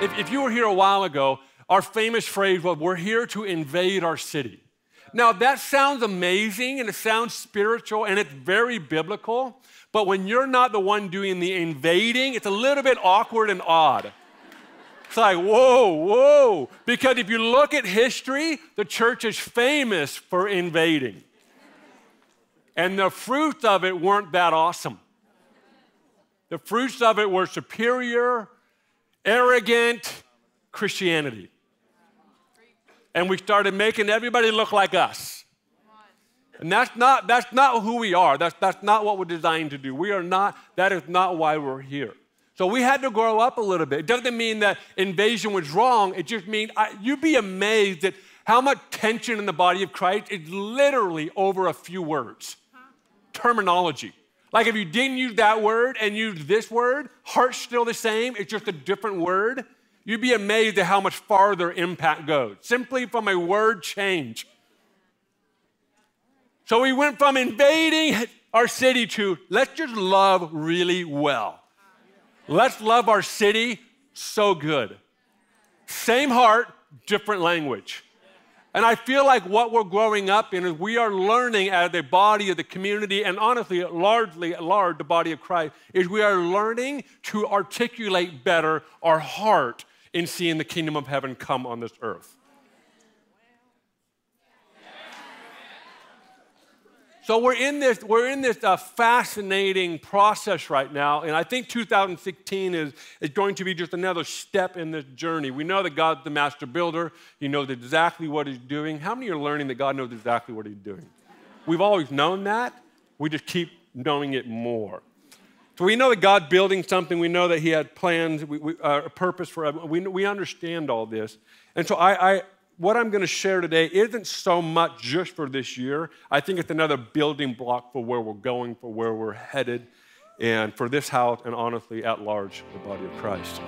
If you were here a while ago, our famous phrase was, we're here to invade our city. Now, that sounds amazing, and it sounds spiritual, and it's very biblical, but when you're not the one doing the invading, it's a little bit awkward and odd. It's like, whoa, whoa, because if you look at history, the church is famous for invading, and the fruits of it weren't that awesome. The fruits of it were superior, arrogant Christianity. And we started making everybody look like us. And that's not who we are. That's not what we're designed to do. We are not, that is not why we're here. So we had to grow up a little bit. It doesn't mean that invasion was wrong. It just means you'd be amazed at how much tension in the body of Christ is literally over a few words. Terminology. Like if you didn't use that word and used this word, heart's still the same, it's just a different word. You'd be amazed at how much farther impact goes, simply from a word change. So we went from invading our city to let's just love really well. Let's love our city so good. Same heart, different language. And I feel like what we're growing up in is we are learning as a body of the community, and honestly, largely at large, the body of Christ, is we are learning to articulate better our heart in seeing the kingdom of heaven come on this earth. So we're in this fascinating process right now, and I think 2016 is going to be just another step in this journey. We know that God's the master builder. He knows exactly what he's doing. How many are learning that God knows exactly what he's doing? We've always known that. We just keep knowing it more. So we know that God's building something. We know that he had plans, a purpose for everyone. We understand all this. And so what I'm going to share today isn't so much just for this year. I think it's another building block for where we're going, for where we're headed, and for this house, and honestly, at large, the body of Christ.